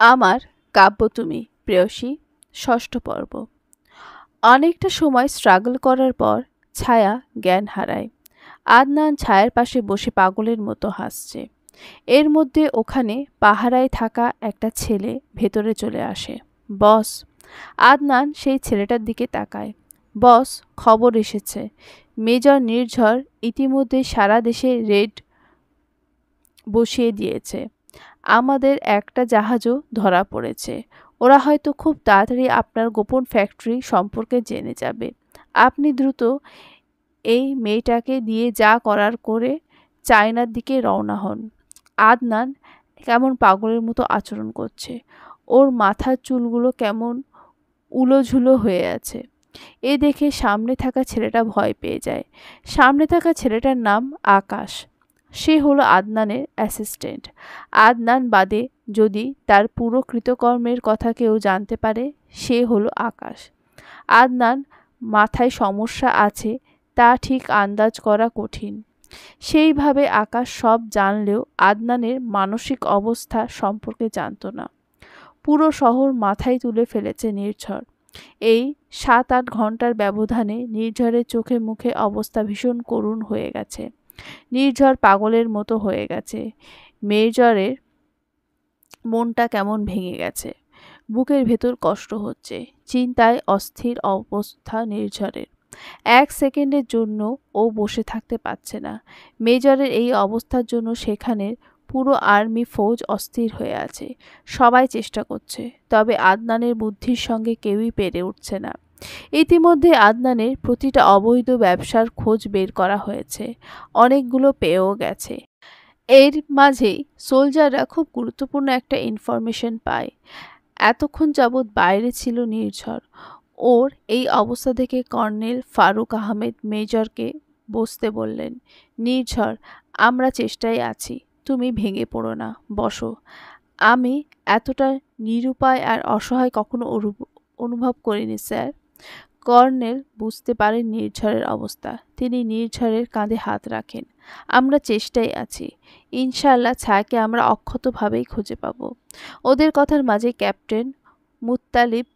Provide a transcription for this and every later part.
आमार काब्यतुमी प्रेयसी षष्ठ पर्व। अनेकटा समय स्ट्रागल करार पर छाया ज्ञान हाराय। आदनान छायार पाशे बसे पागलेर मतो हासछे। एर मध्य ओखाने पाहाराय थाका एकटा छेले भेतरे चले आसे। बस आदनान सेई छेलेटार दिके ताकाय। बस खबर एसेछे मेजर निर्झर इतिमध्ये सारा देशे रेड बसिए दिएछे। आमादेर एकटा जहाजो धरा पड़ेछे। ओरा हयतो खूब ताड़ाताड़ी आपनार गोपन फैक्ट्री सम्पर्के जेने जाबे। आपनी द्रुत एई मेटाके दिए जा करार करे चायनार दिके रवना हन। आदनान केमन पागलेर मतो आचरण करछे। ओर माथार चुलगुलो केमन उलोझुलो हये आछे। ए देखे सामने थाका छेलेटा भय पेये जाय। सामने थाका छेलेटार नाम आकाश। से हलो आदनानेर असिस्टेंट। आदनान बादे जदि तार पुरो कृतकर्मेर कथा केउ जानते पारे से हलो आकाश। आदनान माथाय समस्या आछे ता ठीक आंदाज करा कठिन। सेई भावे आकाश सब जानलेও आदनानेर मानसिक अवस्था सम्पर्के जानतो ना। पुरो शहर माथाय तुले फेलेछे निर्झर। एई 7-8 घंटार व्यवधाने निर्झरेर चोखे मुखे अवस्था भीषण करुण हये गेछे। निर्झर पागलेर मतो हये गेछे। मेजरेर मनटा केमन भेंगे गेछे। बुकेर भेतर कष्ट होच्छे। चिंताय अस्थिर अवस्था निर्झरेर। एक सेकेंडेर जोन्नो ओ बसे थाकते पारछे ना। मेजरेर एई अवस्थार जोन्नो सेखाने पुरो आर्मी फौज अस्थिर हये आछे। सबाई चेष्टा करछे तबे आदनानेर बुद्धिर संगे केउई पेरे उठछे ना। इतिमध्ये आदनानेर प्रतिटा अवैध व्यवसार खोज बेर करा हयेछे। अनेकगुलो पेओ गेछे। एर माझे सोलजाररा खूब गुरुत्वपूर्ण एकटा इनफरमेशन पाय। एतक्षण याबत बाइरे छिलो निर्झर। ओर एई अवस्था देखे कर्नेल फारुक आहमेद मेजरके बसते बोलें। निर्झर आमरा चेष्टाय आछि, तुमी भेंगे पड़ो ना, बसो। आमी एतटा निरुपाय आर असहाय कखनो अनुभव करिनि सर। कर्नेल बुझते पारेन निर्झरेर अवस्था। तिनि निर्झरेर काँधे हाथ राखें। आमरा चेष्टाय आछि, इनशाल्लाह छायाके आमरा अक्षतभावेई खुंजे पाबो। ओदेर कथार माझे कैप्टेन मुत्तालिब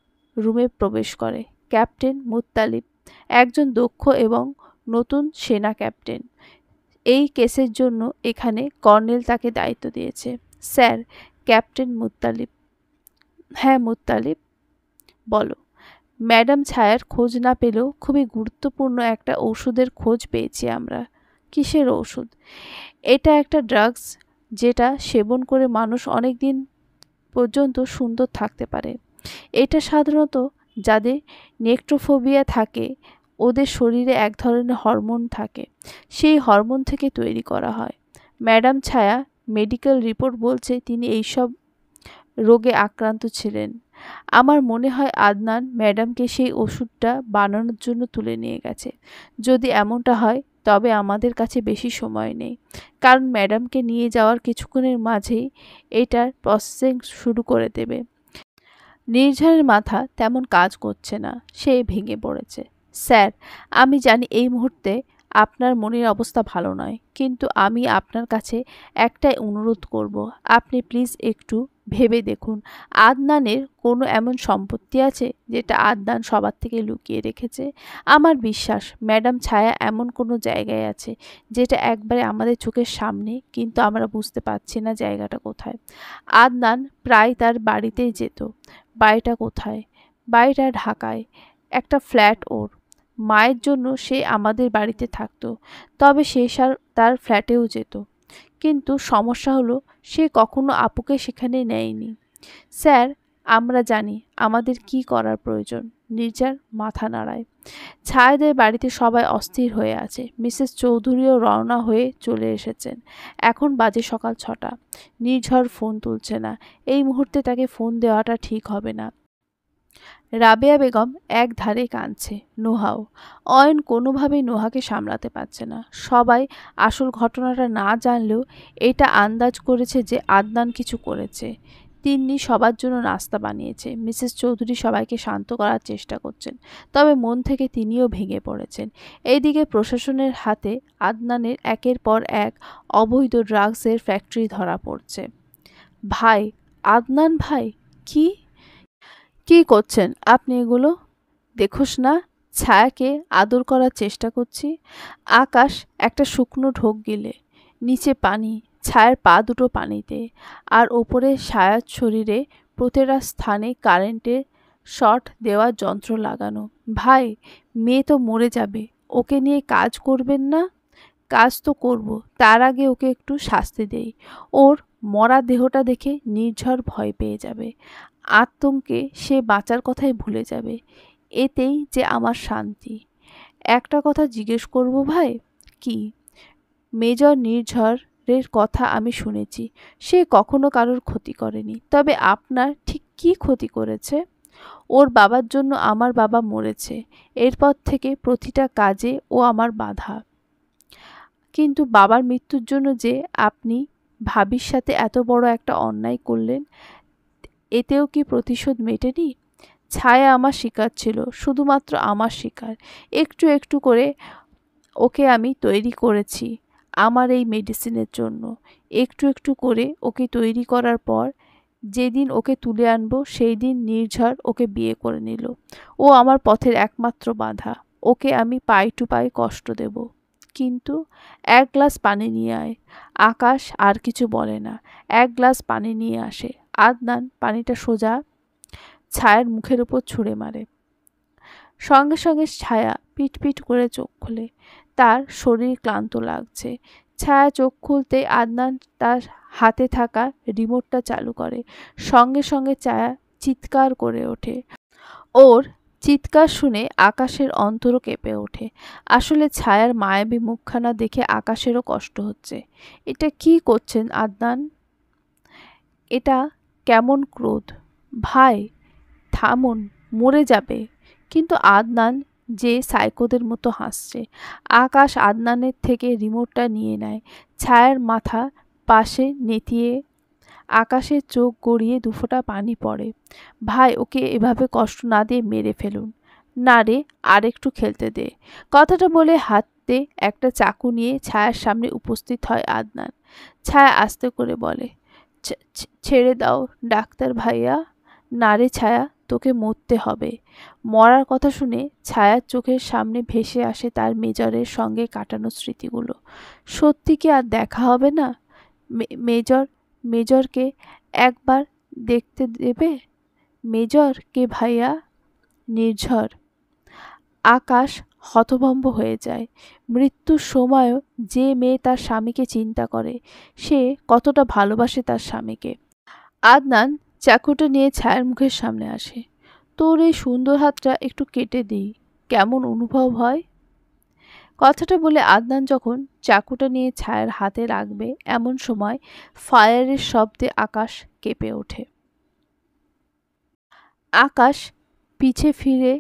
रूमे प्रवेश करे। कैप्टेन मुत्तालिब एकजन दक्ष एवं नतून सेना कैप्टेन। एई केसेर जोन्नो एखाने कर्नेल ताके दायित्व दिएछे। Sir captain मुत्तालिब। हाँ मुत्तालिब, बोलो। मैडम छायार खोज ना पेलेও खूबই গুরুত্বপূর্ণ একটা ওষুধের খোঁজ পেয়েছি আমরা। কিসের ওষুধ? এটা একটা ড্রাগস যেটা সেবন করে মানুষ অনেক দিন পর্যন্ত সুন্দর থাকতে পারে। এটা সাধারণত যাদের নেক্রোফোবিয়া থাকে ওদের শরীরে এক ধরনের হরমোন থাকে, সেই হরমোন থেকে তৈরি করা হয়। ম্যাডাম ছায়া মেডিকেল রিপোর্ট বলছে তিনি এই সব রোগে আক্রান্ত ছিলেন। আমার মনে হয় আদনান ম্যাডামকে সেই ওষুধটা বানানোর জন্য তুলে নিয়ে গেছে। যদি এমনটা হয় তবে আমাদের কাছে বেশি সময় নেই, কারণ ম্যাডামকে নিয়ে যাওয়ার কিছুক্ষণের মাঝেই এটার প্রসেসিং শুরু করে দেবে। নির্ঝরের মাথা তেমন কাজ করছে না, সে ভেঙে পড়েছে। স্যার আমি জানি এই মুহূর্তে আপনার মনের অবস্থা ভালো নয়, কিন্তু আমি আপনার কাছে একটাই অনুরোধ করব, আপনি প্লিজ একটু ভেবে দেখুন। আদনানের কোনো এমন সম্পত্তি আছে যেটা আদনান সবার থেকে লুকিয়ে রেখেছে? আমার বিশ্বাস ম্যাডাম ছায়া এমন কোনো জায়গায় আছে যেটা একবারে আমাদের চোখের সামনে, কিন্তু আমরা বুঝতে পারছি না জায়গাটা কোথায়। আদনান প্রায় তার বাড়িতেই যেত। বাড়িটা কোথায়? বাড়িটা ঢাকায় একটা ফ্ল্যাট। ওর মায়ের জন্য সে আমাদের বাড়িতে থাকতো, তবে সে তার ফ্ল্যাটেও যেত, কিন্তু সমস্যা হলো সে কখনো আপুকে সেখানে নেয়নি। স্যার আমরা জানি আমাদের কি করার প্রয়োজন। নির্ঝর মাথা নাড়ায়। ছায়াদের বাড়িতে সবাই অস্থির হয়ে আছে। মিসেস চৌধুরীও রওনা হয়ে চলে এসেছেন। এখন বাজে সকাল 6টা। নির্ঝর ফোন তুলছে না। এই মুহূর্তে তাকে ফোন দেওয়াটা ঠিক হবে না। রাবেয়া বেগম এক ধারে কাঁদছে। নোহাও। অয়ন কোনোভাবেই নোহাকে সামলাতে পারছে না। সবাই আসল ঘটনাটা না জানলেও এটা আন্দাজ করেছে যে আদনান কিছু করেছে। তিন্নি সবার জন্য নাস্তা বানিয়েছে। মিসেস চৌধুরী সবাইকে শান্ত করার চেষ্টা করছেন, তবে মন থেকে তিনিও ভেঙে পড়েছেন। এইদিকে প্রশাসনের হাতে আদনানের একের পর এক অবৈধ ড্রাগসের ফ্যাক্টরি ধরা পড়ছে। ভাই आदनान भाई की कि करछेन आपनी एगुलो देखोस ना। छाया के आदर करार चेष्टा करछी। आकाश एक शुकनो ढोक गिले नीचे पानी, छायर पा दुटो पानीते और ओपरे छायार शरीरे प्रत्येक स्थाने कारेंटे शर्ट देवा जंत्र लागानो। भाई मेये तो मरे जाबे, ओके निये काज करबेन ना? काज तो करब, तार आगे ओके एकटू शास्ति देई। और मरा देहटा देखे निर्झर भय पेये जाबे, आतंके से बाँचार कथाई भूले जाबे। एतेई जे आमार शांति। एकटा कथा जिज्ञेस करब भाई, कि मेजर निर्झरेर कथा आमी शुनेछि से कखनो कारोर क्षति करेनि, तबे आपनार ठीक कि क्षति करेछे? ओर बाबार जोन्नो आमार बाबा मरेछे, एरपर थेके प्रतिटा काजे ओ आमार बाधा। किन्तु बाबार मृत्युर जोन्नो जे आपनि भाबिर साथे एत बड़ एकटा अन्याय करलेन, एतेও কি প্রতিশোধ মেটেনি? ছায়া আমার শিকার ছিল, শুধুমাত্র আমার শিকার। একটু একটু করে ওকে আমি তৈরি করেছি আমার এই মেডিসিনের জন্য। একটু একটু করে ওকে তৈরি করার পর যেদিন ওকে তুলে আনবো সেই দিন নির্ঝর ওকে বিয়ে করে নিল। ও আমার পথের একমাত্র বাধা। ওকে আমি পাই টু পাই কষ্ট দেব। কিন্তু এক গ্লাস পানি নিয়ে আয়। আকাশ আর কিছু বলে না, এক গ্লাস পানি নিয়ে আসে। आदनान पानीटा सोजा छायर मुखेर ऊपर छुड़े मारे। संगे संगे छाया पिटपिट करे चोख खुले, तार शरीर क्लांत लागछे। छाया चोख खुलते आदनान तार हाथे थाका रिमोटटा चालू करे। संगे संगे छाया चित्कार करे ओठे। और चित्कार शुने आकाशेर अंतरो केंपे ओठे। आसले छायार मायाबी मुखखाना देखे आकाशेरो कष्ट होच्छे। एटा कि करछेन आदनान? एटा केमन क्रोध? भाई थामुन, मरे जाबे। किन्तु आदनान जे साइकोदेर मतो हासछे। आकाश आदनानेर थेके रिमोटटा निये नेय। छायार माथा पाशे नेतिये आकाशेर चोख गड़िये दुफोटा पानी पड़े। भाई ओके एभावे कष्ट ना दिये मेरे फेलुन। ना रे, आरेकटू खेलते दे। कथाटा बोले हाते एकटा चाकू निये छायार सामने उपस्थित हय आदनान। छाया आस्ते करे बोले, छेड़े दाओ डाक्तार भाइया। नारे छाया, तोके मरते हबे। मरार कथा शुने छायार चोखेर सामने भेसे आसे तार मेजरेर संगे काटानो स्मृतिगुलो। सत्यि कि आर देखा हबे ना? मेजरके एकबार देखते देबे? मेजर के भाइया? निर्झर। आकाश हतभम्ब हो जाए। मृत्यु समय जे मेये तार स्वामी के चिंता करे से कतटा भालोबाशे तार स्वामी के। आदनान चाकुटा निये छायार मुखेर सामने आसे। तोर एई सुंदर हातटा एकटू केटे दिई, केमन अनुभव हय? कथाटा बोले आदनान जखन चाकुटा निये छायार हाते राखबे एमन समय फायारेर शब्दे आकाश केंपे ओठे। आकाश पीछे फिरे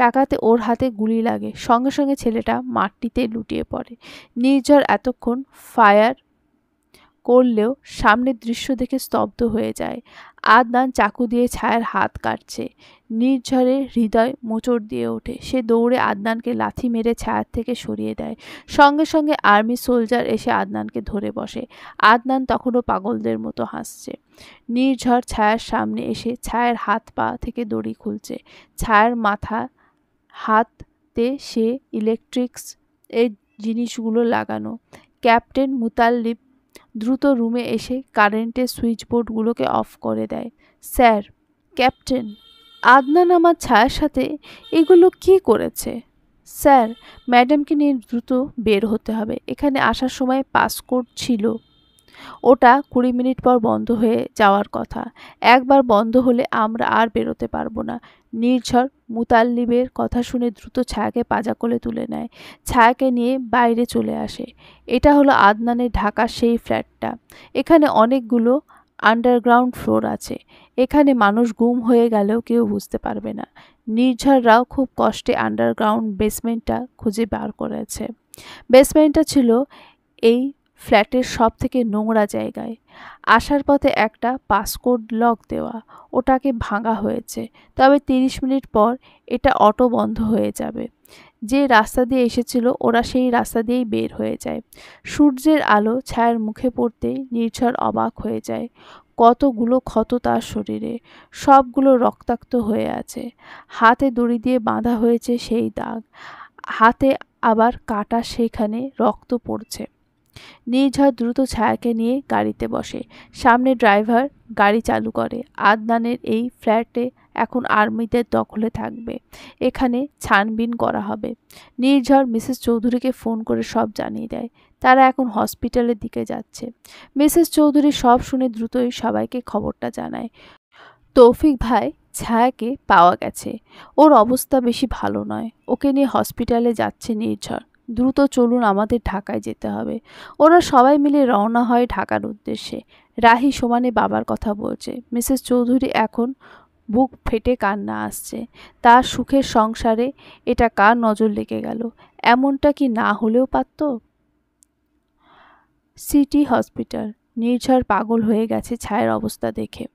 ताकाते ओर हाथे गुली लागे। संगे संगे छेलेटा माटिते लुटिये पड़े। निर्झर एतक्षण फायर करलेও सामने दृश्य देखे स्तब्ध हो जाए। आदनान चाकू दिए छायार हाथ काटछे। निर्झरेर हृदय मोचड़ दिए ओठे। से दौड़े आदनान के लाथी मेरे छायार थेके सरिये देय। संगे संगे आर्मी सोल्जार एसे आदनान के धरे बसे। आदनान तखनो पागलदेर मतो हासछे। निर्झर छायार सामने एसे छायार हाथ पा थेके दड़ी खुलछे। छायार माथा हाथे से इलेक्ट्रिक्स एर जिनिसगुलो लागानो। कैप्टेन मुताल्लिब द्रुत रूमे एसे कारेंटे सुइच बोर्डगुलो के अफ करे देय। सर, कैप्टेन, आदनान आमार छायार साथे एगुलो कि करेछे? सर, मैडमके निये द्रुत बेर होते हबे। एखाने आसार समय पासकोड छिलो, ओटा 20 मिनट पर बंध हये जावार कथा। एकबार बंध होले आमरा आर बेरोते पारबो ना। निर्झर मुताल्लिबेर कथा शुने द्रुत छायाके पाजा कोले तुले नेय। छायाके निये बाइरे चले आसे। एटा हलो आदनानेर ढाका सेई फ्लैटटा। एखाने अनेकगुलो आंडारग्राउंड फ्लोर आछे। एखाने मानुष गुम हये गेलेओ केउ बुझते पारबे ना। निर्झरराव खूब कष्टे आंडारग्राउंड बेसमेंटटा खुंजे বার করেছে। बेसमेंटटा छिलो এই फ्लैटर सबथेके नोंगरा जायगाय। आसार पथे एकटा पासकोड लक देवा, ओटाके भांगा हयेछे। तबे 30 मिनट पर एटा अटो बंध हये जाबे। जे रास्ता दिए एसेछिलो ओरा सेई रास्ता दिएई बेर हये जाय। सूर्येर आलो छायार मुखे पड़ते निर्झर अबाक हये जाय। कतगुलो क्षत तार शरीरे, सबगुलो रक्ताक्त हये आछे। हाथे दড়ি दिए बाँधा हयेছে सेई दाग, हाथे आबार काटा, सेखाने रक्त पड़ছে। निर्झर द्रुत छायाके निये गाड़ीते बसे। सामने ड्राइवर गाड़ी चालू करे। आदनानेर एई फ्लैटे एखन आर्मीदेर दखले थाकबे, एखाने छानबीन करा हबे। निर्झर मिसेस चौधुरीके फोन करे सब जानिये देय। तारा एखन हस्पिटालेर दिके जाच्छे। मिसेस चौधुरी सब शुने द्रुतई सबाइके खबरटा जानाय। तौफिक भाई छायाके पावा गेछे, ओर अवस्था बेशी भालो नय, ओके निये हस्पिटाले जाच्छे निर्झर। द्रुत चलुन आमादेर ढाकाय जेते हबे। ओरा सबाई मिले रवाना हय ढाकार उद्देश्ये। राही समाने बाबार कथा बोलछे। मिसेस चौधुरी एखन बुक फेटे कान्ना आसछे। तार सुखेर संसारे एटा कार नजर लेगे गेल, एमनटा कि ना हलेओ पारतो। City hospital. निर्झर पागल हये गेछे छायार अवस्था देखे।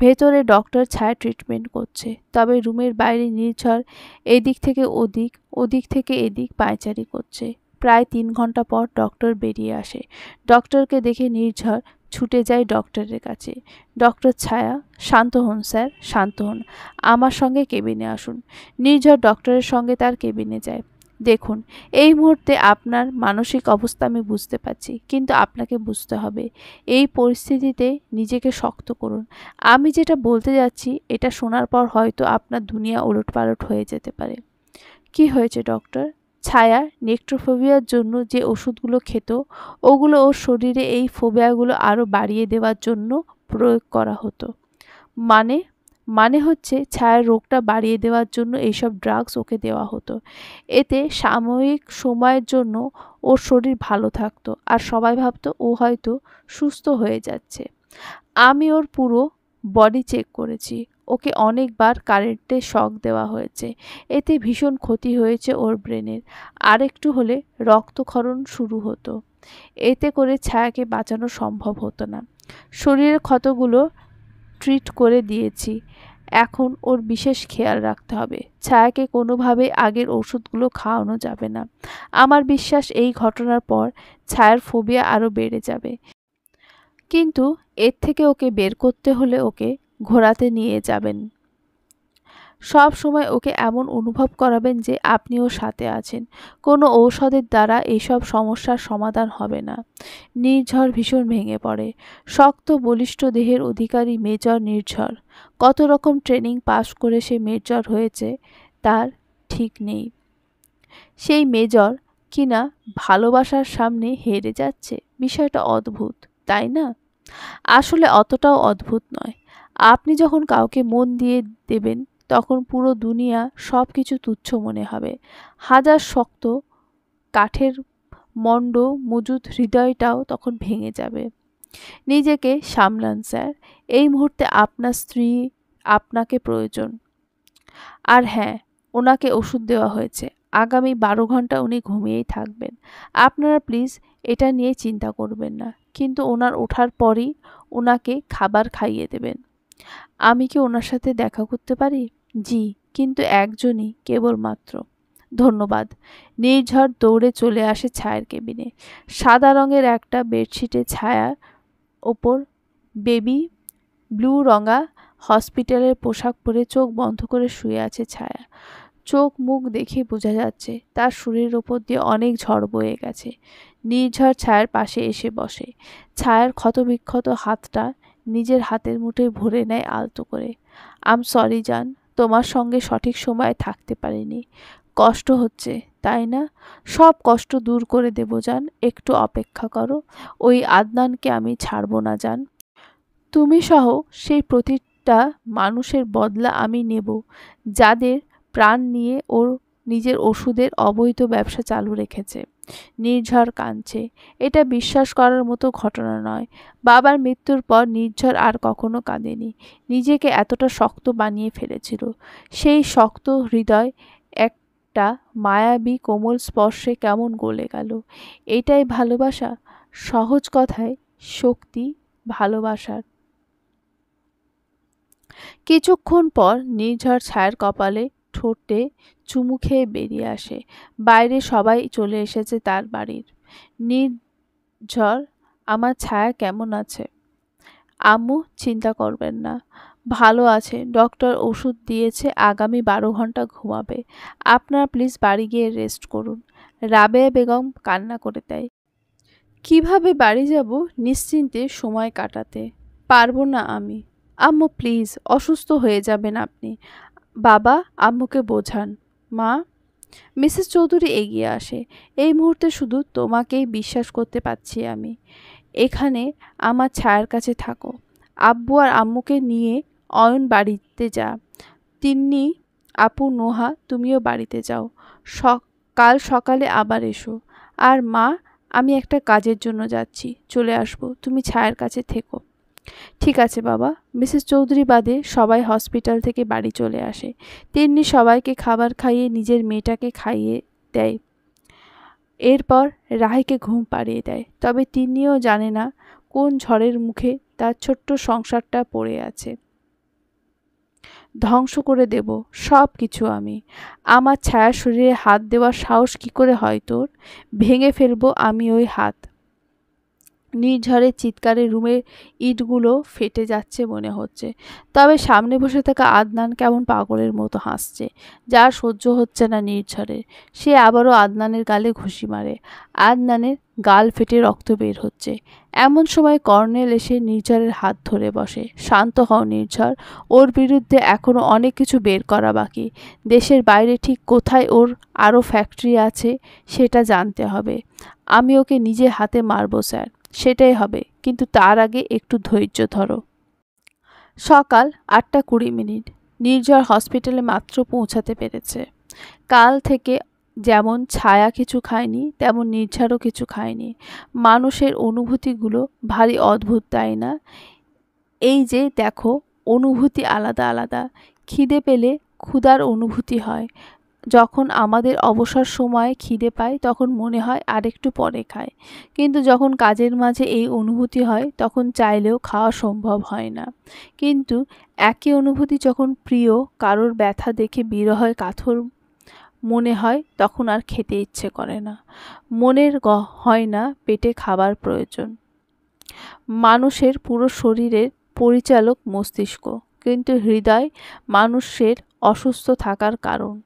भेतरे डॉक्टर छाया ट्रिटमेंट करछे, तबे रूमेर बाइरे निर्झर एदिक थेके ओदिक, ओदिक थेके एदिक पायचारी करछे। प्राय 3 घंटा पर डॉक्टर बेरिये आसे। डॉक्टर के देखे निर्झर छुटे जाए डॉक्टरेर काछे। डॉक्टर छाया, शांत हन सर, शांत हन, आमार संगे केबिने आसुन। निर्झर डॉक्टरेर संगे तार केबिने जाए। देखुन, एई मुहूर्ते आपनार मानसिक अवस्था आमि बुझते पारछि, किन्तु आपनाके बुझते हबे एई परिस्थितिते निजेके शक्त करुन। आमि जेटा बोलते जाच्छि एटा शोनार पर हयतो आपनार दुनिया ओलटपालट हये जेते पारे। कि हयेछे डॉक्टर? छाया नेक्ट्रोफोबियार जोन्नो जे ओषुधगुलो खेतो ओगुलो ओर शरीरे एई फोबियागुलो आरो बाड़िये देवार जोन्नो प्रयोग करा हतो। माने माने होच्छे छायार रोगटा बाड़िये देवार जोन्नो एइसब ड्राग्स ओके देवा हतो। एते सामयिक समयेर जोन्नो ओर शरीर भालो थाकतो आर सबाई भाबतो ओ हयतो सुस्थ हये जाच्छे। आमि ओर पुरो बडी चेक करेछि, ओके अनेकबार कारेंटे शक देवा हयेछे, एते भीषण क्षति हयेछे ओर ब्रेनेर। आरेकटु होले रक्तक्षरण शुरू हतो, एते करे छायाके बाँचानो सम्भव हतो ना। शरीरेर क्षतगुलो ट्रीट करे दिएछि, एखन ओर विशेष खेयाल राखते हबे। छायाके कोनोभावे आगेर ओषुधगुलो खाওয়ানো যাবে না। आमार विश्वास এই ঘটনার পর ছায়ার ফোবিয়া আরো বেড়ে যাবে, কিন্তু এর থেকে ওকে বের করতে হলে ওকে ঘোরাতে নিয়ে যাবেন। সব সময় ওকে এমন অনুভব করাবেন যে আপনিও সাথে আছেন। কোনো ঔষধের দ্বারা এইসব সমস্যার সমাধান হবে না। নির্ঝর ভীষণ ভেঙে পড়ে। শক্ত বলিষ্ঠ দেহের অধিকারী মেজর নির্ঝর কত রকম ট্রেনিং পাস করে সে মেজর হয়েছে তার ঠিক নেই। সেই মেজর কিনা ভালোবাসার সামনে হেরে যাচ্ছে। বিষয়টা অদ্ভুত, তাই না? আসলে অতটাও অদ্ভুত নয়। আপনি যখন কাউকে মন দিয়ে দেবেন তখন পুরো দুনিয়া সব কিছু তুচ্ছ মনে হবে। হাজার শক্ত কাঠের মণ্ড মজুদ হৃদয়টাও তখন ভেঙে যাবে। নিজেকে সামলান স্যার, এই মুহূর্তে আপনার স্ত্রী আপনাকে প্রয়োজন। আর হ্যাঁ, ওনাকে ওষুধ দেওয়া হয়েছে, আগামী 12 ঘন্টা উনি ঘুমিয়েই থাকবেন। আপনারা প্লিজ এটা নিয়ে চিন্তা করবেন না, কিন্তু ওনার ওঠার পরই ওনাকে খাবার খাইয়ে দেবেন। আমি কি ওনার সাথে দেখা করতে পারি? জি, কিন্তু একজনই, কেবলমাত্র। ধন্যবাদ। নির্ঝর দৌড়ে চলে আসে ছায়ার কেবিনে। সাদা রঙের একটা বেডশিটে ছায়ার ওপর বেবি ব্লু রঙা হসপিটালের পোশাক পরে চোখ বন্ধ করে শুয়ে আছে ছায়া। চোখ মুখ দেখে বোঝা যাচ্ছে তার শরীরের ওপর দিয়ে অনেক ঝড় বয়ে গেছে। নির্ঝর ছায়ার পাশে এসে বসে। ছায়ার ক্ষতবিক্ষত হাতটা নিজের হাতের মুঠোয় ভরে নেয় আলতো করে। আম সরি জান, তোমার সঙ্গে সঠিক সময়ে থাকতে পারিনি। কষ্ট হচ্ছে, তাই না? সব কষ্ট দূর করে দেব জান, একটু অপেক্ষা করো। ওই আদনানকে আমি ছাড়ব না জান। তুমি সহ সেই প্রতিটা মানুষের বদলা আমি নেব যাদের প্রাণ নিয়ে ওর নিজের ওষুধের অবৈধ ব্যবসা চালু রেখেছে। নির্ঝর কাঁদছে। এটা বিশ্বাস করার মতো ঘটনা নয়। বাবার মৃত্যুর পর নির্ঝর আর কখনো কাঁদেনি। নিজেকে এতটা শক্ত বানিয়ে ফেলেছিল। সেই শক্ত হৃদয় একটা মায়াবী কোমল স্পর্শে কেমন গলে গেল। এটাই ভালোবাসা। সহজ কথায় শক্তি ভালোবাসার। কিছুক্ষণ পর নির্ঝর ছায়ার কপালে ঠোঁটে চুমু খেয়ে বেরিয়ে আসে। বাইরে সবাই চলে এসেছে তার বাড়ির। নির্ঝর, আমার ছায়া কেমন আছে? আম্মু, চিন্তা করবেন না, ভালো আছে। ডক্টর ওষুধ দিয়েছে, আগামী 12 ঘন্টা ঘুমাবে। আপনারা প্লিজ বাড়ি গিয়ে রেস্ট করুন। রাবেয়া বেগম কান্না করে দেয়। কিভাবে বাড়ি যাব নিশ্চিন্তে সময় কাটাতে পারবো না আমি। আম্মু প্লিজ, অসুস্থ হয়ে যাবেন আপনি। বাবা, আম্মুকে বোঝান। মা, মিসেস চৌধুরী এগিয়ে আসে। এই মুহূর্তে শুধু তোমাকেই বিশ্বাস করতে পারছি আমি। এখানে আমার ছায়ার কাছে থাকো। আব্বু আর আম্মুকে নিয়ে অয়ন বাড়িতে যা। তিন্নি, আপু, নোহা, তুমিও বাড়িতে যাও। কাল সকালে আবার এসো। আর মা, আমি একটা কাজের জন্য যাচ্ছি, চলে আসবো, তুমি ছায়ার কাছে থেকো। ঠিক আছে বাবা। মিসেস চৌধুরী বাদে সবাই হসপিটাল থেকে বাড়ি চলে আসে। তিন্নি সবাইকে খাবার খাইয়ে নিজের মেয়েটাকে খাইয়ে দেয়। এরপর রাহিকে ঘুম পাড়িয়ে দেয়। তবে তিন্নিও জানে না কোন ঝড়ের মুখে তার ছোট্ট সংসারটা পড়ে আছে। ধ্বংস করে দেব সব কিছু আমি। আমার ছায়া শরীরে হাত দেওয়ার সাহস কী করে হয় তোর? ভেঙে ফেলবো আমি ওই হাত। নির্ঝরের চিৎকারে রুমের ইটগুলো ফেটে যাচ্ছে মনে হচ্ছে। তবে সামনে বসে থাকা আদনান কেমন পাগলের মতো হাসছে, যা সহ্য হচ্ছে না নির্ঝরের। সে আবারও আদনানের গালে ঘুষি মারে। আদনানের গাল ফেটে রক্ত বের হচ্ছে। এমন সময় কর্নেল এসে নির্ঝরের হাত ধরে বসে। শান্ত হও নির্ঝর, ওর বিরুদ্ধে এখনও অনেক কিছু বের করা বাকি। দেশের বাইরে ঠিক কোথায় ওর আরও ফ্যাক্টরি আছে সেটা জানতে হবে। আমি ওকে নিজে হাতে মারব স্যার, সেটাই হবে, কিন্তু তার আগে একটু ধৈর্য ধরো। সকাল 8:20। নির্ঝর হসপিটালে মাত্র পৌঁছাতে পেরেছে। কাল থেকে যেমন ছায়া কিছু খায়নি, তেমন নির্ঝরও কিছু খায়নি। মানুষের অনুভূতিগুলো ভারী অদ্ভুত, তাই না? এই যে দেখো, অনুভূতি আলাদা আলাদা। খিদে পেলে ক্ষুধার অনুভূতি হয়। যখন আমাদের অবসর সময়ে খিদে পায় তখন মনে হয় আরেকটু পরে খায়, কিন্তু যখন কাজের মাঝে এই অনুভূতি হয় তখন চাইলেও খাওয়া সম্ভব হয় না। কিন্তু একই অনুভূতি যখন প্রিয় কারোর ব্যথা দেখে বিরহের কাতর মনে হয় তখন আর খেতে ইচ্ছে করে না, মনের হয় না পেটে খাবার প্রয়োজন। মানুষের পুরো শরীরের পরিচালক মস্তিষ্ক, কিন্তু হৃদয় মানুষের অসুস্থ থাকার কারণ।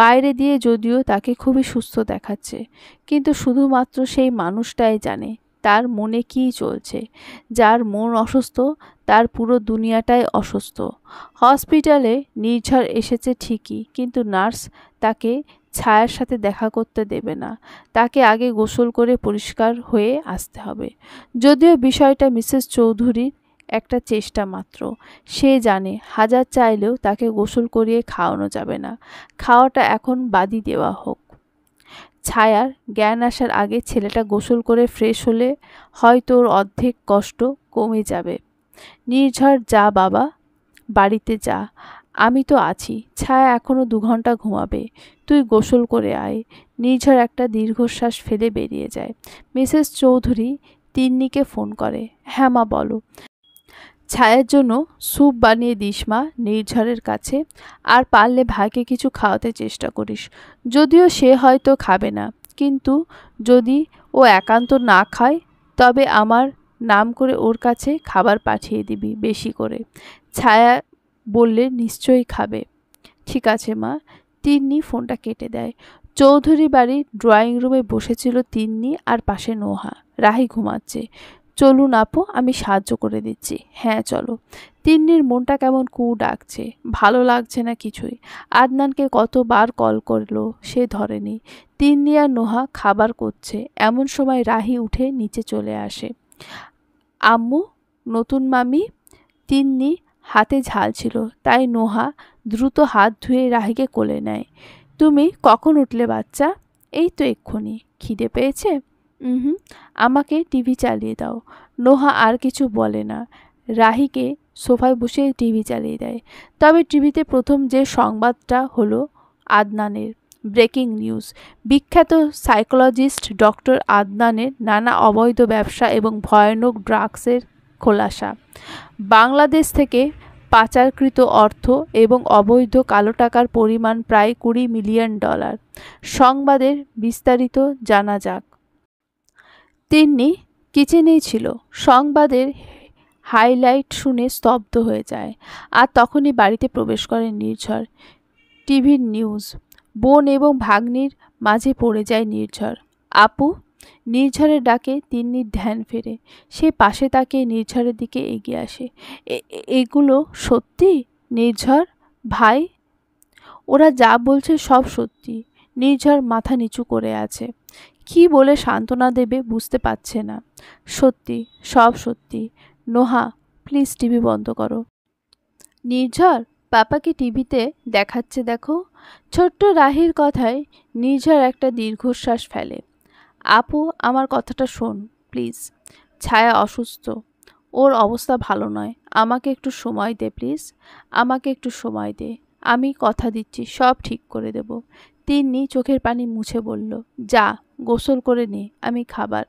বাইরে দিয়ে যদিও তাকে খুবই সুস্থ দেখাচ্ছে, কিন্তু শুধুমাত্র সেই মানুষটাই জানে তার মনে কী চলছে। যার মন অসুস্থ তার পুরো দুনিয়াটাই অসুস্থ। হসপিটালে নির্ঝর এসেছে ঠিকই, কিন্তু নার্স তাকে ছায়ার সাথে দেখা করতে দেবে না। তাকে আগে গোসল করে পরিষ্কার হয়ে আসতে হবে। যদিও বিষয়টা মিসেস চৌধুরীর একটা চেষ্টা মাত্র। সে জানে হাজার চাইলেও তাকে গোসল করিয়ে খাওয়ানো যাবে না। খাওয়াটা এখন বাদই দেওয়া হোক। ছায়ার জ্ঞান আসার আগে ছেলেটা গোসল করে ফ্রেশ হলে হয়তো ওর অর্ধেক কষ্ট কমে যাবে। নির্ঝর, যা বাবা, বাড়িতে যা, আমি তো আছি। ছায়া এখনও 2 ঘন্টা ঘুমাবে, তুই গোসল করে আয়। নির্ঝর একটা দীর্ঘশ্বাস ফেলে বেরিয়ে যায়। মিসেস চৌধুরী তিন্নিকে ফোন করে। হ্যাঁ মা, বলো। ছায়ার জন্য স্যুপ বানিয়ে দিস মা নির্ঝরের কাছে, আর পারলে ভাইকে কিছু খাওয়াতে চেষ্টা করিস। যদিও সে হয়তো খাবে না, কিন্তু যদি ও একান্ত না খায় তবে আমার নাম করে ওর কাছে খাবার পাঠিয়ে দিবি বেশি করে। ছায়া বললে নিশ্চয়ই খাবে। ঠিক আছে মা। তিন্নি ফোনটা কেটে দেয়। চৌধুরী বাড়ির ড্রয়িং রুমে বসেছিল তিন্নি আর পাশে নোহা। রাহি ঘুমাচ্ছে। চলুন আপু, আমি সাহায্য করে দিচ্ছি। হ্যাঁ চলো। তিন্নির মনটা কেমন কু ডাকছে, ভালো লাগছে না কিছুই। আদনানকে কতবার কল করলো, সে ধরেনি। তিন্নি আর নোহা খাবার করছে। এমন সময় রাহি উঠে নিচে চলে আসে। আম্মু, নতুন মামি। তিন্নি হাতে ঝাল ছিল, তাই নোহা দ্রুত হাত ধুয়ে রাহিকে কোলে নেয়। তুমি কখন উঠলে বাচ্চা? এই তো এক্ষুনি। খিদে পেয়েছে? আমাকে টিভি চালিয়ে দাও। নোহা আর কিছু বলে না, রাহিকে সোফায় বসে টিভি চালিয়ে দেয়। তবে টিভিতে প্রথম যে সংবাদটা হলো আদনানের ব্রেকিং নিউজ। বিখ্যাত সাইকোলজিস্ট ডক্টর আদনানের নানা অবৈধ ব্যবসা এবং ভয়ানক ড্রাগসের খোলাসা। বাংলাদেশ থেকে পাচারকৃত অর্থ এবং অবৈধ কালো টাকার পরিমাণ প্রায় 20 মিলিয়ন ডলার। সংবাদের বিস্তারিত জানা যাক। তিন্নি কিচেনেই ছিল। সংবাদের হাইলাইট শুনে স্তব্ধ হয়ে যায়। আর তখনই বাড়িতে প্রবেশ করেন নির্ঝর। টিভির নিউজ। বোন এবং ভাগ্নির মাঝে পড়ে যায় নির্ঝর। আপু। নির্ঝরের ডাকে তিন্নির ধ্যান ফেরে। সে পাশে তাকে নির্ঝরের দিকে এগিয়ে আসে। এগুলো সত্যি নির্ঝর ভাই? ওরা যা বলছে সব সত্যি? নির্ঝর মাথা নিচু করে আছে। কি বলে সান্ত্বনা দেবে বুঝতে পারছে না। সত্যি, সব সত্যি। নোহা, প্লিজ টিভি বন্ধ করো। নির্ঝর পাপাকে টিভিতে দেখাচ্ছে দেখো। ছোট্ট রাহির কথায় নির্ঝর একটা দীর্ঘশ্বাস ফেলে। আপু, আমার কথাটা শোন প্লিজ। ছায়া অসুস্থ, ওর অবস্থা ভালো নয়। আমাকে একটু সময় দে প্লিজ। আমাকে একটু সময় দে। আমি কথা দিচ্ছি, সব ঠিক করে দেব। তিন্নি চোখের পানি মুছে বলল, যা গোসল করে নে, আমি খাবার।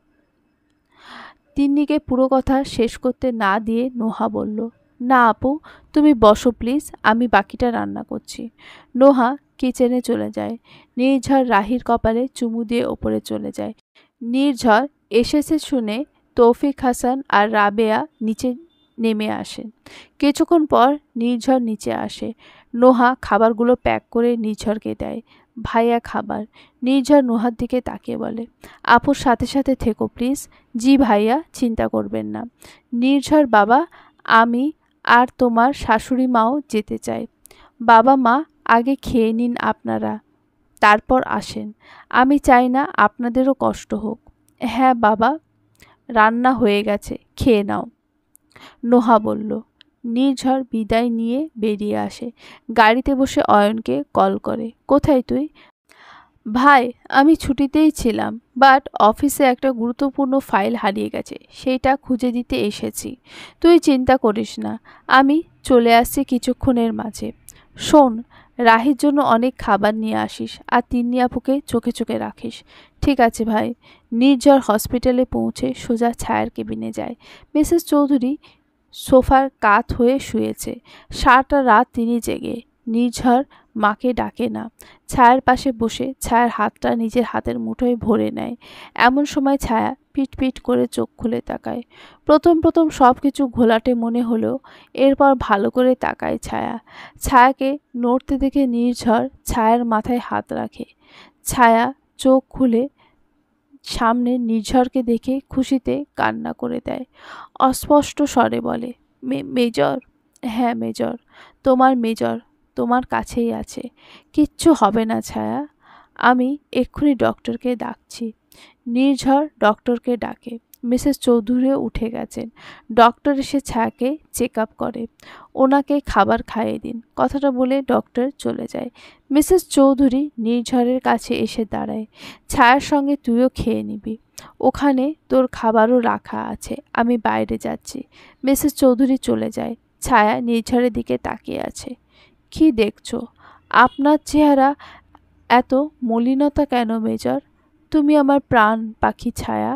তিন্নিকে পুরো কথা শেষ করতে না দিয়ে নোহা বলল, না আপু, তুমি বসো প্লিজ, আমি বাকিটা রান্না করছি। নোহা কিচেনে চলে যায়। নির্ঝর রাহির কপালে চুমু দিয়ে ওপরে চলে যায়। নির্ঝর এসেছে শুনে তৌফিক হাসান আর রাবেয়া নিচে নেমে আসেন। কিছুক্ষণ পর নির্ঝর নিচে আসে। নোহা খাবারগুলো প্যাক করে নির্ঝরকে দেয়। ভাইয়া খাবার। নির্ঝর নোহার দিকে তাকিয়ে বলে, আপুর সাথে সাথে থেকো প্লিজ। জি ভাইয়া, চিন্তা করবেন না। নির্ঝর বাবা, আমি আর তোমার শাশুড়ি মাও যেতে চাই। বাবা মা, আগে খেয়ে নিন আপনারা, তারপর আসেন। আমি চাই না আপনাদেরও কষ্ট হোক। হ্যাঁ বাবা, রান্না হয়ে গেছে, খেয়ে নাও। নোহা বলল। নির্ঝর বিদায় নিয়ে বেরিয়ে আসে। গাড়িতে বসে অয়নকে কল করে, কোথায় তুই? ভাই, আমি ছুটিতেই ছিলাম, বাট অফিসে একটা গুরুত্বপূর্ণ ফাইল হারিয়ে গেছে, সেইটা খুঁজে দিতে এসেছি। তুই চিন্তা করিস না, আমি চলে আসছি কিছুক্ষণের মাঝে। শোন, রাহির জন্য অনেক খাবার নিয়ে আসিস, আর তিন্নি আপুকে চোখে চোখে রাখিস। ঠিক আছে ভাই। নির্ঝর হসপিটালে পৌঁছে সোজা ছায়ার কেবিনে যায়। মিসেস চৌধুরী সোফার কাত হয়ে শুয়েছে। সারাটা রাত তিনি জেগে। নির্ঝর মাকে ডাকে না। ছায়ার পাশে বসে ছায়ার হাতটা নিজের হাতের মুঠোয় ভরে নেয়। এমন সময় ছায়া পিটপিট করে চোখ খুলে তাকায়। প্রথম সব কিছু ঘোলাটে মনে হলেও এরপর ভালো করে তাকায় ছায়া। ছায়াকে নড়তে দেখে নির্ঝর ছায়ার মাথায় হাত রাখে। ছায়া চোখ খুলে সামনে নির্ঝরকে দেখে খুশিতে কান্না করে দেয়। অস্পষ্ট স্বরে বলে, মেজর। হ্যাঁ মেজর, তোমার মেজর তোমার কাছেই আছে, কিচ্ছু হবে না ছায়া, আমি এক্ষুনি ডক্টরকে ডাকছি। নির্ঝর ডক্টরকে ডাকে। মিসেস চৌধুরীও উঠে গেছেন। ডক্টর এসে ছায়াকে চেক আপ করে। ওনাকে খাবার খাইয়ে দিন, কথাটা বলে ডক্টর চলে যায়। মিসেস চৌধুরী নির্ঝরের কাছে এসে দাঁড়ায়। ছায়ার সঙ্গে তুইও খেয়ে নিবি, ওখানে তোর খাবারও রাখা আছে, আমি বাইরে যাচ্ছি। মিসেস চৌধুরী চলে যায়। ছায়া নির্ঝরের দিকে তাকিয়ে আছে। কি দেখছো? আপনার চেহারা এত মলিনতা কেন মেজর? তুমি আমার প্রাণ পাখি ছায়া,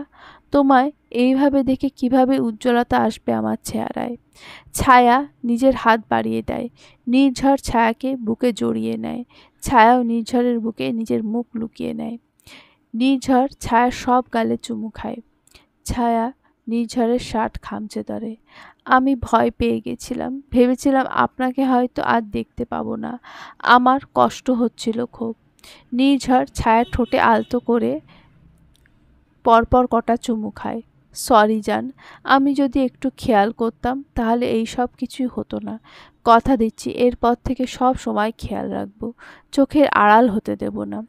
তোমায় এইভাবে দেখে কিভাবে উজ্জ্বলতা আসবে আমার চেহারায়? ছায়া নিজের হাত বাড়িয়ে দেয়। নির্ঝর ছায়াকে বুকে জড়িয়ে নেয়। ছায়াও নির্ঝরের বুকে নিজের মুখ লুকিয়ে নেয়। নির্ঝর ছায়া সব গালে চুমু খায়। ছায়া নির্ঝরের শার্ট খামচে ধরে। আমি ভয় পেয়ে গেছিলাম, ভেবেছিলাম আপনাকে হয়তো আর দেখতে পাবো না, আমার কষ্ট হচ্ছিল খুব। নির্ঝর ছায়ার ঠোঁটে আলতো করে পরপর কটা চুমু খায়। সরি জান, আমি যদি একটু খেয়াল করতাম তাহলে এই সব কিছুই হতো না। কথা দিচ্ছি, এরপর থেকে সব সময় খেয়াল রাখবো, চোখের আড়াল হতে দেব না।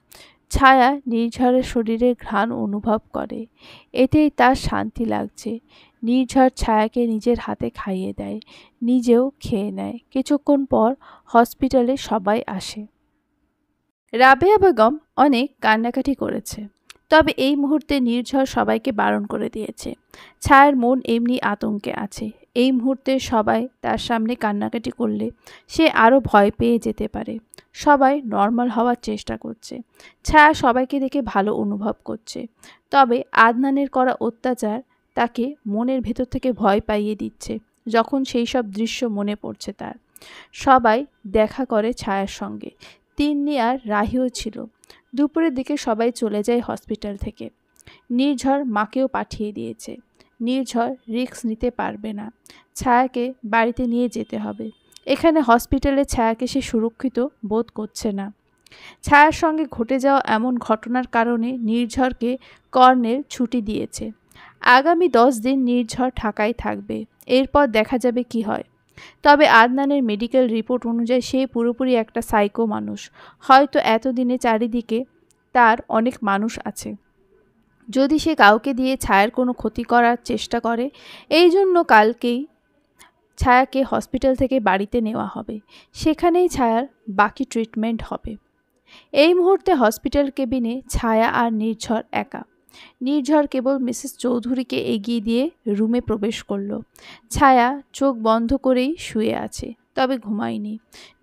ছায়া নির্ঝরের শরীরে ঘ্রাণ অনুভব করে, এতেই তার শান্তি লাগছে। নির্ঝর ছায়াকে নিজের হাতে খাইয়ে দেয়, নিজেও খেয়ে নেয়। কিছুক্ষণ পর হসপিটালে সবাই আসে। রাবেয়া বেগম অনেক কান্নাকাটি করেছে, তবে এই মুহূর্তে নির্ঝর সবাইকে বারণ করে দিয়েছে। ছায়ার মন এমনি আতঙ্কে আছে। এই মুহূর্তে সবাই তার সামনে কান্নাকাটি করলে সে আরও ভয় পেয়ে যেতে পারে। সবাই নর্মাল হওয়ার চেষ্টা করছে। ছায়া সবাইকে দেখে ভালো অনুভব করছে, তবে আদনানের করা অত্যাচার তাকে মনের ভেতর থেকে ভয় পাইয়ে দিচ্ছে। যখন সেই সব দৃশ্য মনে পড়ছে তার, সবাই দেখা করে ছায়ার সঙ্গে। তিন্নি আর রাহিও ছিল। দুপুরের দিকে সবাই চলে যায় হসপিটাল থেকে। নির্ঝর মাকেও পাঠিয়ে দিয়েছে। নির্ঝর রিস্ক নিতে পারবে না, ছায়াকে বাড়িতে নিয়ে যেতে হবে। এখানে হসপিটালে ছায়াকে সে সুরক্ষিত বোধ করছে না। ছায়ার সঙ্গে ঘটে যাওয়া এমন ঘটনার কারণে নির্ঝরকে কর্নেল ছুটি দিয়েছে। আগামী 10 দিন নির্ঝর ঢাকায় থাকবে, এরপর দেখা যাবে কি হয়। তবে আদনানের মেডিকেল রিপোর্ট অনুযায়ী সে পুরোপুরি একটা সাইকো মানুষ। হয়তো এতদিনে চারিদিকে তার অনেক মানুষ আছে, যদি সে কাউকে দিয়ে ছায়ার কোনো ক্ষতি করার চেষ্টা করে। এই জন্য কালকেই ছায়াকে হসপিটাল থেকে বাড়িতে নেওয়া হবে, সেখানেই ছায়ার বাকি ট্রিটমেন্ট হবে। এই মুহূর্তে হসপিটাল কেবিনে ছায়া আর নির্ঝর একা। নির্ঝর কেবল মিসেস চৌধুরীকে এগিয়ে দিয়ে রুমে প্রবেশ করল। ছায়া চোখ বন্ধ করেই শুয়ে আছে, তবে ঘুমায়নি।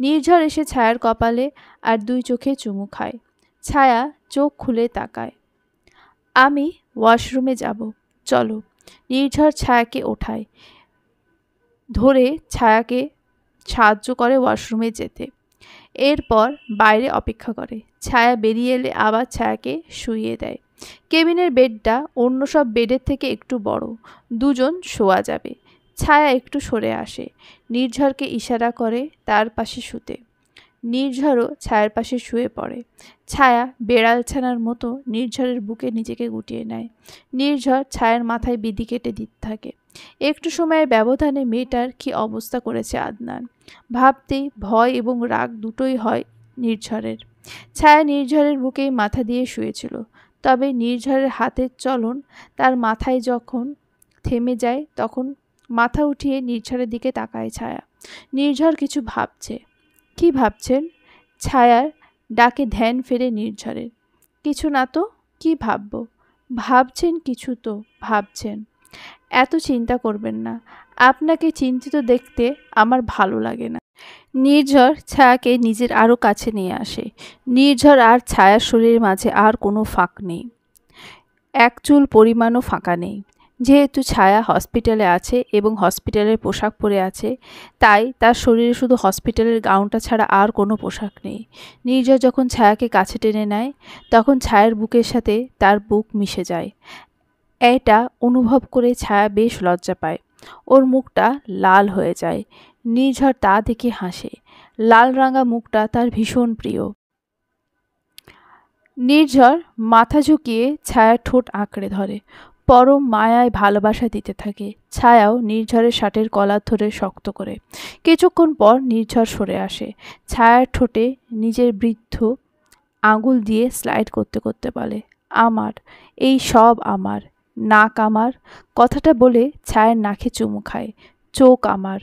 নির্ঝর এসে ছায়ার কপালে আর দুই চোখে চুমু খায়। ছায়া চোখ খুলে তাকায়। আমি ওয়াশরুমে যাব, চলো। নির্ঝর ছায়াকে ওঠায়, ধরে ছায়াকে সাহায্য করে ওয়াশরুমে যেতে। এরপর বাইরে অপেক্ষা করে। ছায়া বেরিয়ে এলে আবার ছায়াকে শুইয়ে দেয়। কেবিনের বেডটা অন্য সব বেডের থেকে একটু বড়, দুজন শোয়া যাবে। ছায়া একটু সরে আসে, নির্ঝরকে ইশারা করে তার পাশে শুতে। নির্ঝরও ছায়ার পাশে শুয়ে পড়ে। ছায়া বেড়াল ছানার মতো নির্ঝরের বুকে নিজেকে গুটিয়ে নেয়। নির্ঝর ছায়ার মাথায় বিধি কেটে দিতে থাকে। একটু সময়ের ব্যবধানে মেয়েটার কি অবস্থা করেছে আদনান, ভাবতেই ভয় এবং রাগ দুটোই হয় নির্ঝরের। ছায়া নির্ঝরের বুকেই মাথা দিয়ে শুয়েছিল, তবে নির্ঝরের হাতের চলন তার মাথায় যখন থেমে যায় তখন মাথা উঠিয়ে নির্ঝরের দিকে তাকায় ছায়া। নির্ঝর কিছু ভাবছে। কি ভাবছেন? ছায়ার ডাকে ধ্যান ফেরে নির্ঝরের। কিছু না তো, কি ভাবব? ভাবছেন কিছু তো, ভাবছেন। এত চিন্তা করবেন না, আপনাকে চিন্তিত দেখতে আমার ভালো লাগে না। নির্ঝর ছায়াকে নিজের আরও কাছে নিয়ে আসে। নির্ঝর আর ছায়ার শরীরের মাঝে আর কোনো ফাঁক নেই, এক চুল পরিমাণও ফাঁকা নেই। যেহেতু ছায়া হসপিটালে আছে এবং হসপিটালের পোশাক পরে আছে, তাই তার শরীরে শুধু হসপিটালের গাউনটা ছাড়া আর কোনো পোশাক নেই। নির্ঝর যখন ছায়াকে কাছে টেনে নেয় তখন ছায়ার বুকের সাথে তার বুক মিশে যায়। এটা অনুভব করে ছায়া বেশ লজ্জা পায়, ওর মুখটা লাল হয়ে যায়। নির্ঝর তা দেখে হাসে, লাল রাঙা মুখটা তার ভীষণ প্রিয়। নির্ঝর মাথা ঝুঁকিয়ে ছায়ার ঠোঁট আঁকড়ে ধরে, পরম মায়ায় ভালোবাসা দিতে থাকে। ছায়াও নির্ঝরের শার্টের কলার ধরে শক্ত করে। কিছুক্ষণ পর নির্ঝর সরে আসে। ছায়ার ঠোঁটে নিজের বৃদ্ধ আঙুল দিয়ে স্লাইড করতে করতে বলে, আমার, এই সব আমার, নাক আমার। কথাটা বলে ছায়ার নাকে চুমু খায়। চোখ আমার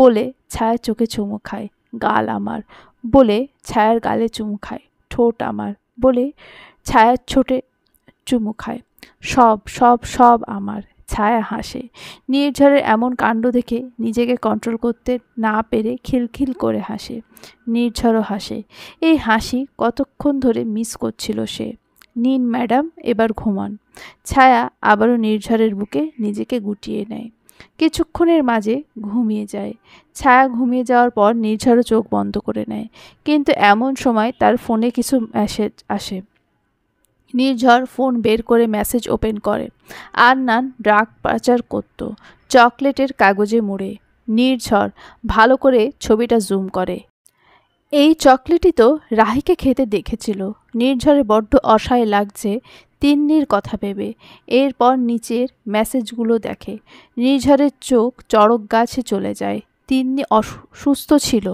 বলে ছায়ার চোখে চুমু খায়। গাল আমার বলে ছায়ার গালে চুমু খায়। ঠোঁট আমার বলে ছায়ার ঠোঁটে চুমু খায়। সব সব সব আমার। ছায়া হাসে। নির্ঝরের এমন কাণ্ড দেখে নিজেকে কন্ট্রোল করতে না পেরে খিলখিল করে হাসে। নির্ঝরও হাসে। এই হাসি কতক্ষণ ধরে মিস করছিল সে। নিন ম্যাডাম, এবার ঘুমান। ছায়া আবারও নির্ঝরের বুকে নিজেকে গুটিয়ে নেয়। কিছুক্ষণের মাঝে ঘুমিয়ে যায়। ছায়া ঘুমিয়ে যাওয়ার পর নির্ঝরও চোখ বন্ধ করে নেয়, কিন্তু এমন সময় তার ফোনে কিছু মেসেজ আসে। নির্ঝর ফোন বের করে মেসেজ ওপেন করে। আদনান ড্রাগ পাচার করত, চকলেটের কাগজে মুড়ে। নির্ঝর ভালো করে ছবিটা জুম করে। এই চকলেটই তো রাহিকে খেতে দেখেছিল। নির্ঝরে বড্ড অসহায় লাগছে তিন্নির কথা ভেবে। এরপর নিচের মেসেজগুলো দেখে। নির্ঝরের চোখ চড়ক গাছে চলে যায়। তিন্নি অসুস্থ ছিল,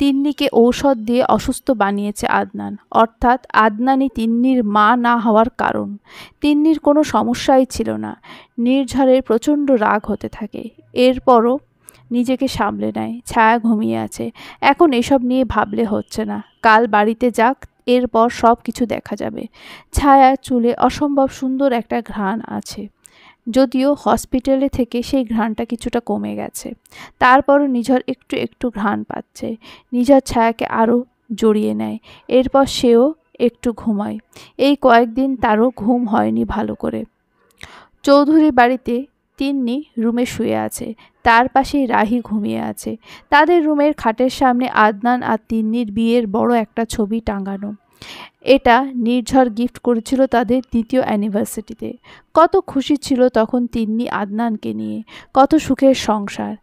তিন্নিকে ঔষধ দিয়ে অসুস্থ বানিয়েছে আদনান, অর্থাৎ আদনানই তিন্নির মা না হওয়ার কারণ। তিন্নির কোনো সমস্যাই ছিল না। নির্ঝরের প্রচণ্ড রাগ হতে থাকে, এরপরও নিজেকে সামলে নেয়। ছায়া ঘুমিয়ে আছে, এখন এসব নিয়ে ভাবলে হচ্ছে না। কাল বাড়িতে যাক, এরপর সব কিছু দেখা যাবে। ছায়া চুলে অসম্ভব সুন্দর একটা ঘ্রাণ আছে, যদিও হসপিটালে থেকে সেই ঘ্রাণটা কিছুটা কমে গেছে। তারপরও নির্ঝর একটু একটু ঘ্রাণ পাচ্ছে। নির্ঝর ছায়াকে আরও জড়িয়ে নেয়, এরপর সেও একটু ঘুমায়। এই কয়েকদিন তারও ঘুম হয়নি ভালো করে। চৌধুরী বাড়িতে তিন্নি রুমে শুয়ে আছে। तार पाशे राही घुमिए आछे। तादेर रूमेर खाटेर सामने आदनान आर तिन्निर बियेर बड़ो एकटा छवि टांगानो। एटा निर्झर गिफ्ट करेछिलो तादेर द्वितीय एनिवार्सारिते। कत खुशी छिलो तखन तिन्नि आदनानके निये, कत सुखेर संसार।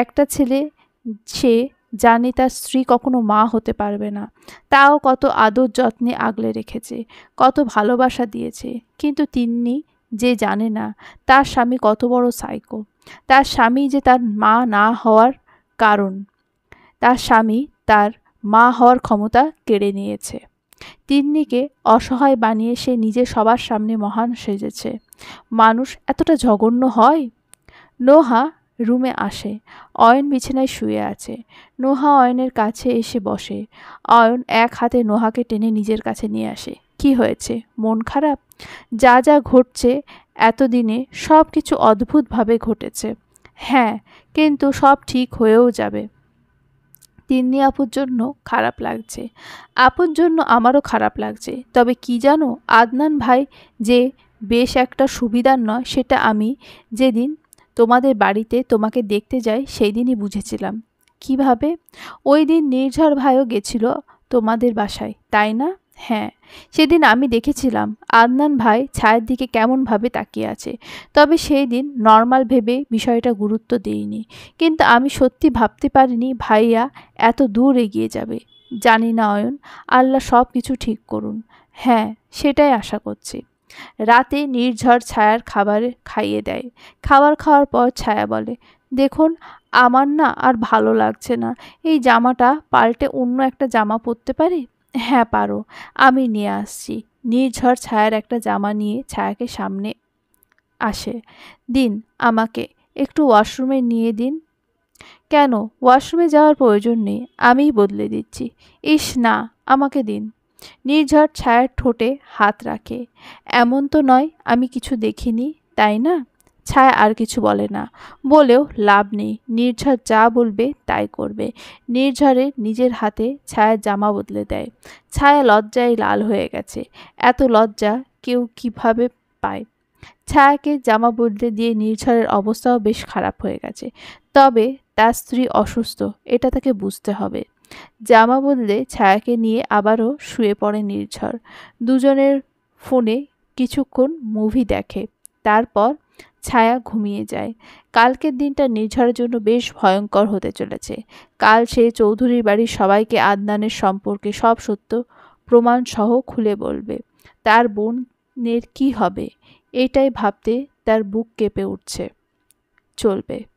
एकटा छेले से जाने तार स्त्री कखनो मा होते पारबे ना, ताओ कत आदर जत्ने आगले रेखेछे, कत भालोबासा दियेछे, किन्तु तिन्नि जे जाने ना तार स्वामी कत बड़ो साइको। तार स्वामी जे तार मा ना होवार कारण, तार स्वामी तार मा होवार क्षमता केड़े नियेछे। तिन्निके असहाय बानिये से निजे सबार सामने महान सेजेछे। मानुष एतटा जघন্য হয়? নোহা রুমে আসে। অয়ন বিছানায় শুয়ে আছে। নোহা অয়নের কাছে এসে বসে। অয়ন এক হাতে নোহাকে টেনে নিজের কাছে নিয়ে আসে। কি হয়েছে? মন খারাপ? যা যা ঘটছে এতদিনে সব কিছু অদ্ভুতভাবে ঘটেছে। হ্যাঁ, কিন্তু সব ঠিক হয়েও যাবে। তিন্নি আপুর জন্য খারাপ লাগছে, আপুর জন্য আমারও খারাপ লাগছে। তবে কি জানো, আদনান ভাই যে বেশ একটা সুবিধার নয় সেটা আমি যেদিন তোমাদের বাড়িতে তোমাকে দেখতে যাই সেই দিনই বুঝেছিলাম। কিভাবে? ওই দিন নির্ঝর ভাইও গেছিল তোমাদের বাসায়, তাই না? হ্যাঁ, সেদিন আমি দেখেছিলাম আদনান ভাই ছায়ার দিকে কেমনভাবে তাকিয়ে আছে। তবে সেই দিন নর্মাল ভেবে বিষয়টা গুরুত্ব দিইনি, কিন্তু আমি সত্যি ভাবতে পারিনি ভাইয়া এত দূর এগিয়ে যাবে। জানি না অয়ন, আল্লাহ সব কিছু ঠিক করুন। হ্যাঁ, সেটাই আশা করছি। রাতে নির্ঝর ছায়ার খাবার খাইয়ে দেয়। খাবার খাওয়ার পর ছায়া বলে, দেখুন আমার না আর ভালো লাগছে না, এই জামাটা পাল্টে অন্য একটা জামা পরতে পারি? হ্যাঁ পারো, আমি নিয়ে আসছি। নির্ঝর ছায়ার একটা জামা নিয়ে ছায়াকে সামনে আসে। দিন আমাকে, একটু ওয়াশরুমে নিয়ে দিন। কেন? ওয়াশরুমে যাওয়ার প্রয়োজন নেই, আমিই বদলে দিচ্ছি। ইস না, আমাকে দিন। নির্ঝর ছায়ার ঠোঁটে হাত রাখে। এমন তো নয় আমি কিছু দেখিনি, তাই না? ছায়া আর কিছু বলে না, বলেও লাভ নেই। নির্ঝর যা বলবে তাই করবে। নির্ঝরে নিজের হাতে ছায়ার জামা বদলে দেয়। ছায়া লজ্জায় লাল হয়ে গেছে। এত লজ্জা কেউ কিভাবে পায়? ছায়াকে জামা বদলে দিয়ে নির্ঝরের অবস্থাও বেশ খারাপ হয়ে গেছে। তবে তার স্ত্রী অসুস্থ, এটা তাকে বুঝতে হবে। জামা বদলে ছায়াকে নিয়ে আবারও শুয়ে পড়ে নির্ঝর। দুজনের ফোনে কিছুক্ষণ মুভি দেখে, তারপর ছায়া ঘুমিয়ে যায়। কালকের দিনটা নির্ঝরের জন্য বেশ ভয়ঙ্কর হতে চলেছে। কাল সে চৌধুরীর বাড়ির সবাইকে আদনানের সম্পর্কে সব সত্য প্রমাণসহ খুলে বলবে। তার বোনের কী হবে, এটাই ভাবতে তার বুক কেঁপে উঠছে। চলবে।